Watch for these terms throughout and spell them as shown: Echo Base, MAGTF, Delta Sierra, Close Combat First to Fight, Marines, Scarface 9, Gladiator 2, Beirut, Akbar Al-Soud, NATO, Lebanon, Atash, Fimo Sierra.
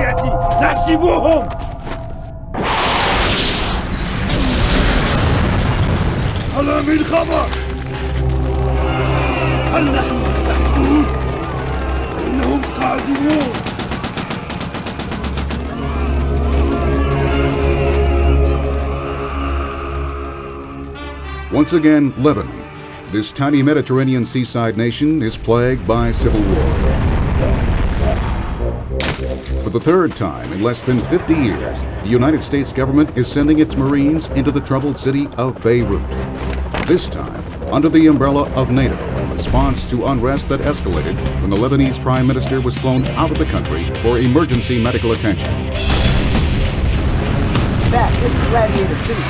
بطبيعتي نسيبوهم. هلا من خبر؟ هل نحن مستعدون؟ إنهم قادمون. Once again, Lebanon. This tiny Mediterranean seaside nation is plagued by civil war. For the third time in less than 50 years, the United States government is sending its Marines into the troubled city of Beirut. This time, under the umbrella of NATO, in response to unrest that escalated when the Lebanese Prime Minister was flown out of the country for emergency medical attention. That is Gladiator 2.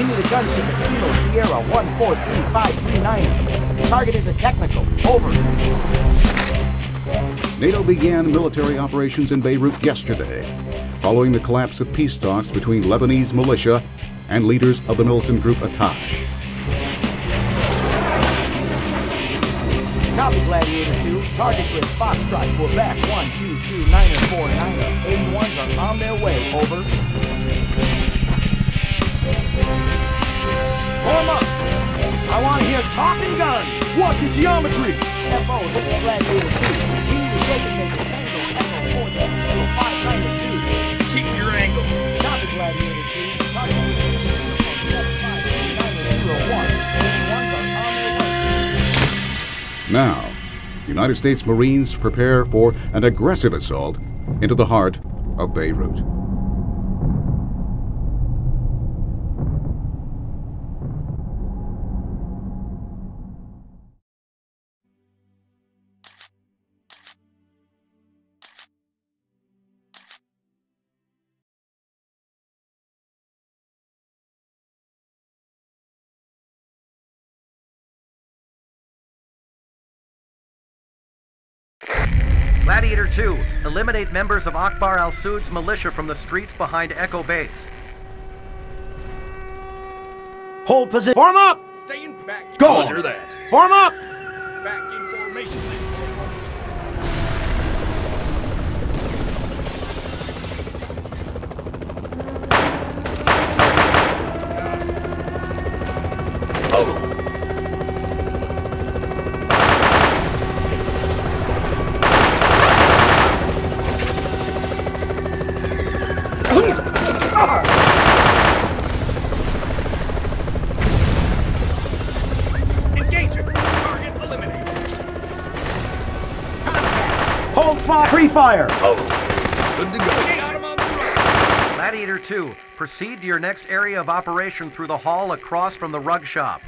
Into the gunship at Fimo Sierra 143539. Target is a technical. Over. NATO began military operations in Beirut yesterday, following the collapse of peace talks between Lebanese militia and leaders of the militant group Atash. Copy, Gladiator 2. Target with Foxtrot, Quebec 122949. 81s are on their way. Over. Form up! I want to hear talking gun! Watch the geometry! FO, this is Gladiator 2. We need to shake and make the tangles. FO 4, that's 0592. Keep your angles. Copy, Gladiator 2. Target is 75-901. Now, United States Marines prepare for an aggressive assault into the heart of Beirut. Gladiator 2, eliminate members of Akbar Al-Soud's militia from the streets behind Echo Base. Hold position. Form up! Stay in back. Go! Under that. Form up! Back in formation. Oh! Fire! Oh, good to go. Gladiator 2, proceed to your next area of operation through the hall across from the rug shop.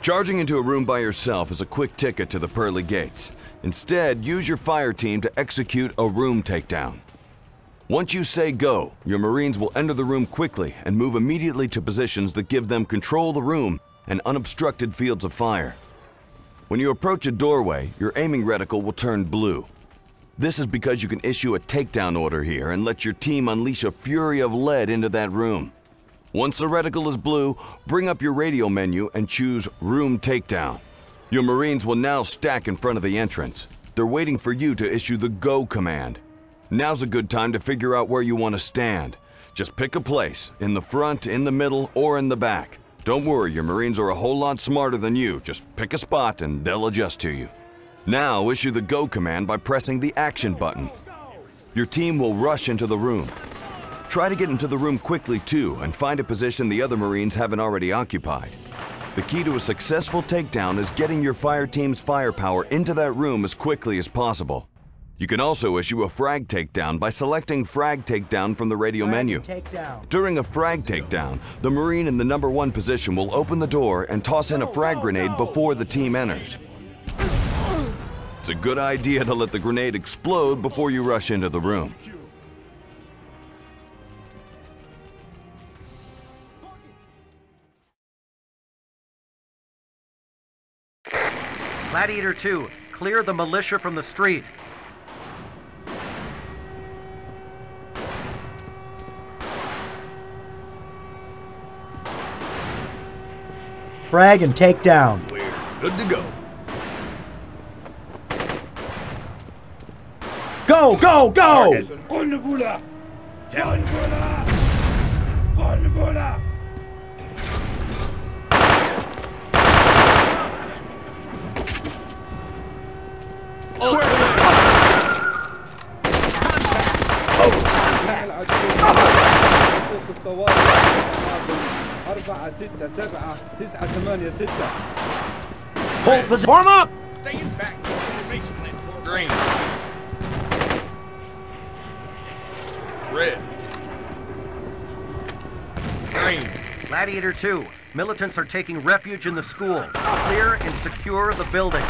Charging into a room by yourself is a quick ticket to the pearly gates. Instead, use your fire team to execute a room takedown. Once you say go, your Marines will enter the room quickly and move immediately to positions that give them control of the room and unobstructed fields of fire. When you approach a doorway, your aiming reticle will turn blue. This is because you can issue a takedown order here and let your team unleash a fury of lead into that room. Once the reticle is blue, bring up your radio menu and choose Room Takedown. Your Marines will now stack in front of the entrance. They're waiting for you to issue the Go command. Now's a good time to figure out where you want to stand. Just pick a place, in the front, in the middle, or in the back. Don't worry, your Marines are a whole lot smarter than you. Just pick a spot and they'll adjust to you. Now issue the Go command by pressing the Action button. Your team will rush into the room. Try to get into the room quickly too and find a position the other Marines haven't already occupied. The key to a successful takedown is getting your fire team's firepower into that room as quickly as possible. You can also issue a frag takedown by selecting frag takedown from the radio menu. During a frag takedown, the Marine in the #1 position will open the door and toss in a frag grenade before the team enters. It's a good idea to let the grenade explode before you rush into the room. Gladiator 2, clear the militia from the street. Frag and take down. We're good to go. Go, go, go! Konbula! Konbula! Konbula! Hold position. Warm up! Stand back for formation, let's go. Green. Red. Green. Gladiator 2, militants are taking refuge in the school. Clear and secure the building.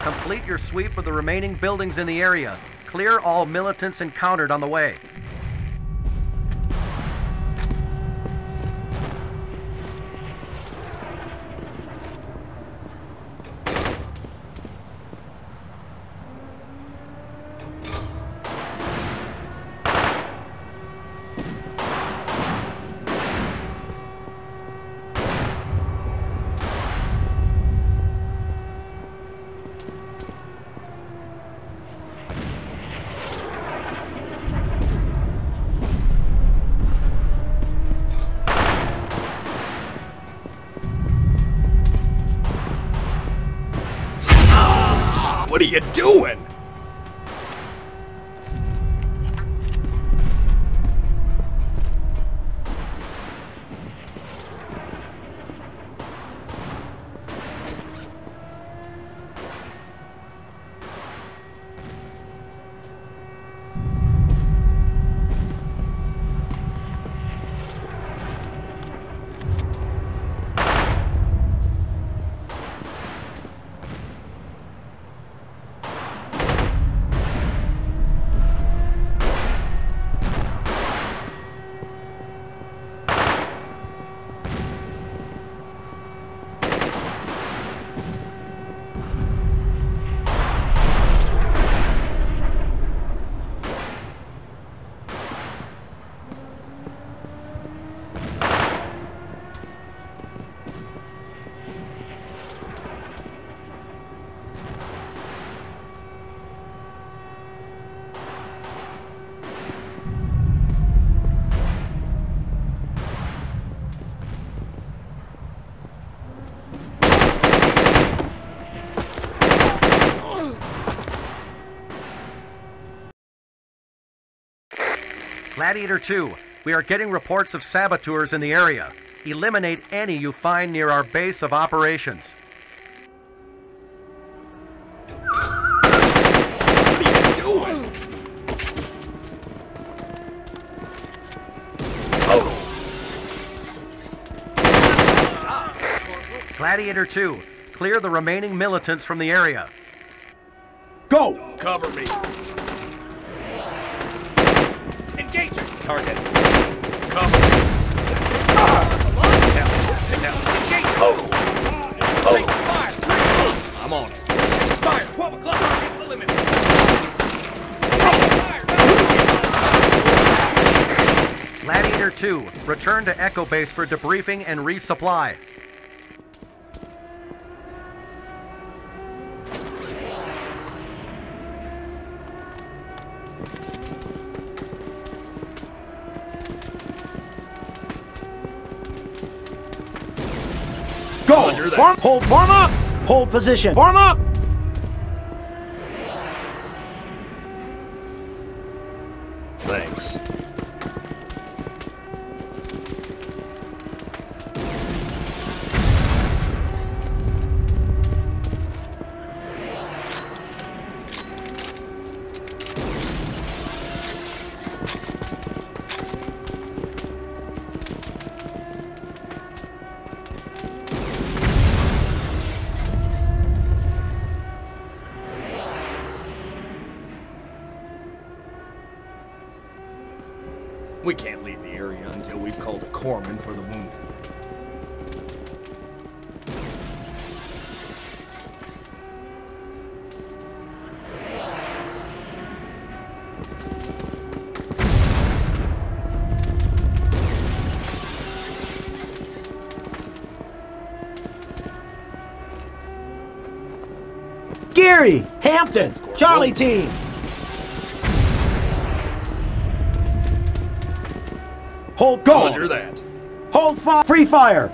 Complete your sweep of the remaining buildings in the area. Clear all militants encountered on the way. What are you doing? Gladiator 2, we are getting reports of saboteurs in the area. Eliminate any you find near our base of operations. Gladiator 2, clear the remaining militants from the area. Go! Cover me! Target. cover. Take fire. I'm on it. Fire. 12 o'clock. Hit the limit. Gladiator 2, return to Echo Base for debriefing and resupply. Go! Form, hold, form up! Hold position. Form up! Thanks. We can't leave the area until we've called a corpsman for the wounded. Geary! Hamptons! Charlie team! Hold go! Roger that. Hold fire! Free fire!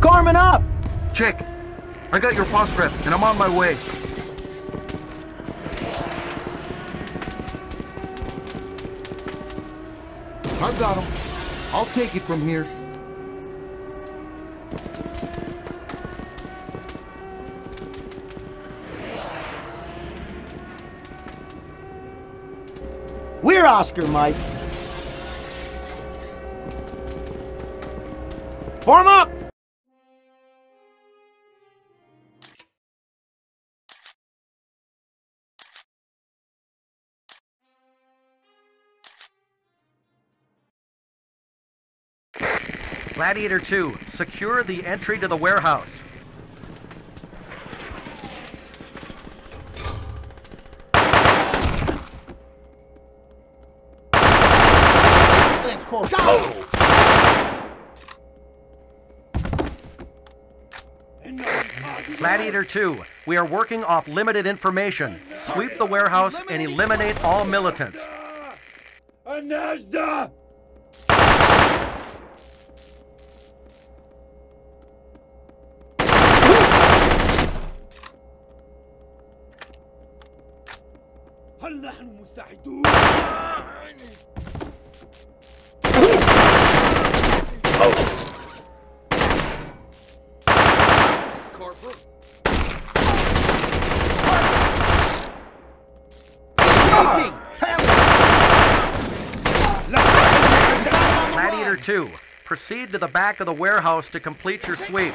Carmen up! Chick, I got your boss rep and I'm on my way. I've got him. I'll take it from here. We're Oscar, Mike. Form up! Gladiator 2, secure the entry to the warehouse. Lance Corps, go! Gladiator 2, we are working off limited information. Sweep the warehouse and eliminate all militants. Anazda! Gladiator 2, proceed to the back of the warehouse to complete your sweep.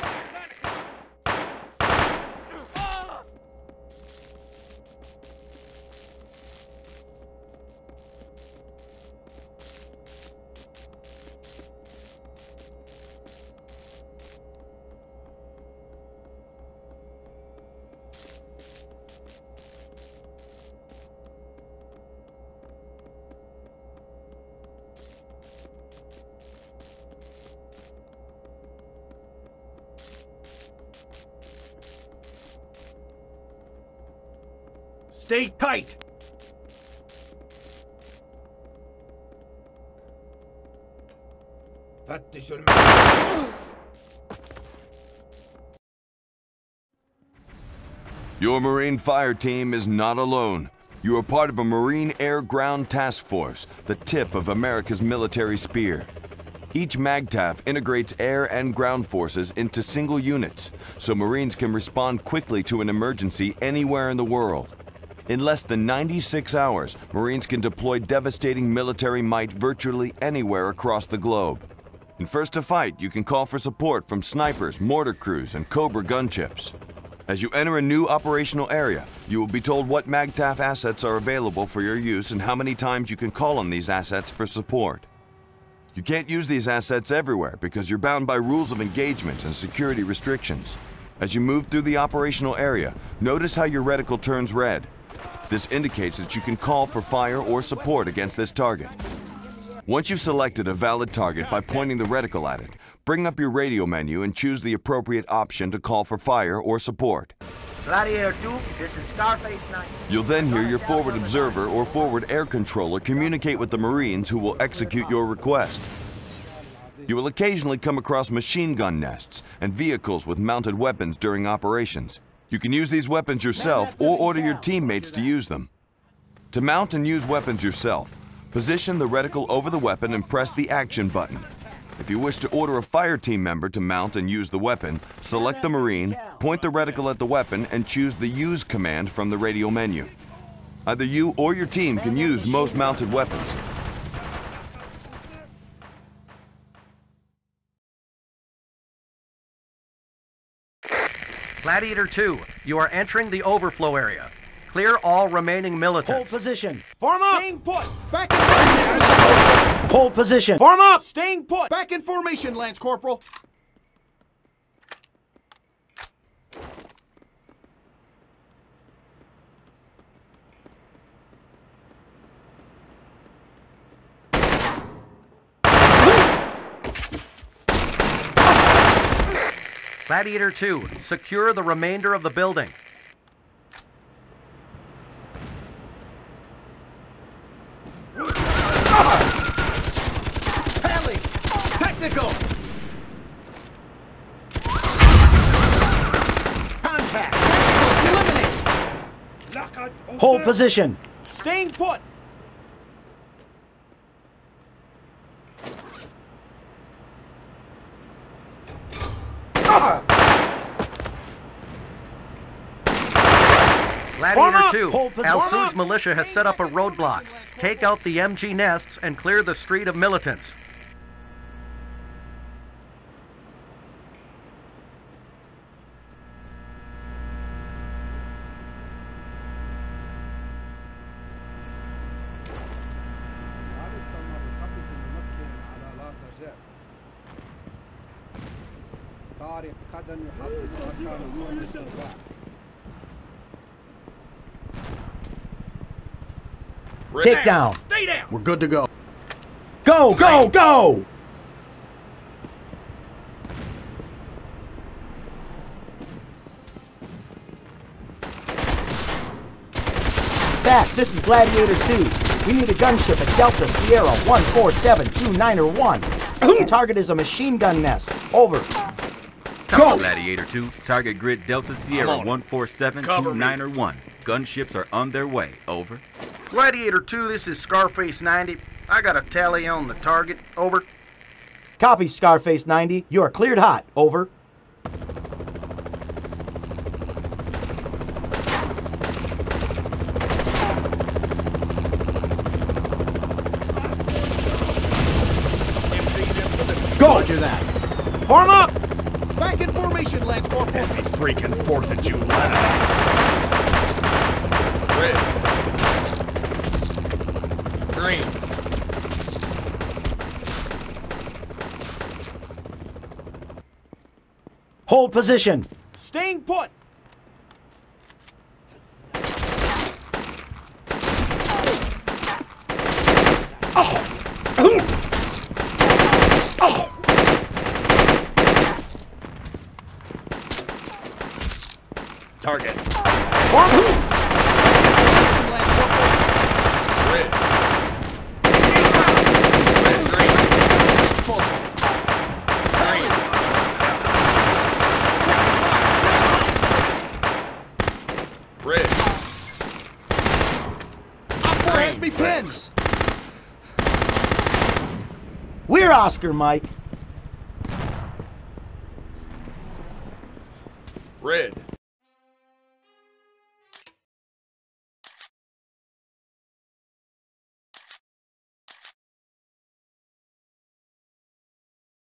Stay tight! Your Marine fire team is not alone. You are part of a Marine Air-Ground Task Force, the tip of America's military spear. Each MAGTF integrates air and ground forces into single units, so Marines can respond quickly to an emergency anywhere in the world. In less than 96 hours, Marines can deploy devastating military might virtually anywhere across the globe. In First to Fight, you can call for support from snipers, mortar crews, and Cobra gunships. As you enter a new operational area, you will be told what MAGTF assets are available for your use and how many times you can call on these assets for support. You can't use these assets everywhere because you're bound by rules of engagement and security restrictions. As you move through the operational area, notice how your reticle turns red. This indicates that you can call for fire or support against this target. Once you've selected a valid target by pointing the reticle at it, bring up your radio menu and choose the appropriate option to call for fire or support. Gladiator 2, this is Scarface 9. You'll then hear your forward observer or forward air controller communicate with the Marines who will execute your request. You will occasionally come across machine gun nests and vehicles with mounted weapons during operations. You can use these weapons yourself or order your teammates to use them. To mount and use weapons yourself, position the reticle over the weapon and press the action button. If you wish to order a fire team member to mount and use the weapon, select the Marine, point the reticle at the weapon, and choose the Use command from the radio menu. Either you or your team can use most mounted weapons. Gladiator 2, you are entering the overflow area. Clear all remaining militants. Hold position. Form up. Staying put. Back in formation. Hold position. Form up. Staying put. Back in formation, Lance Corporal. Gladiator 2, secure the remainder of the building. Pally! Technical! Contact! Technical! Eliminate! Hold position! Staying put! Gladiator 2, Al-Soud's militia has set up a roadblock. Take out the MG nests and clear the street of militants. Take down. Stay down. We're good to go. Go, go, go! Back, this is Gladiator 2. We need a gunship at Delta Sierra 14729-1. Target is a machine gun nest. Over. Go! Gladiator 2, target grid Delta Sierra 14729-1. Gunships are on their way. Over. Gladiator 2, this is Scarface 90. I got a tally on the target. Over. Copy, Scarface 90. You are cleared hot. Over. Go! Roger that. Form up! Back in formation, Lance Corporal. Happy freaking 4th of July. Red. Green. Hold position. Staying put. Target. We're Oscar, Mike. Red.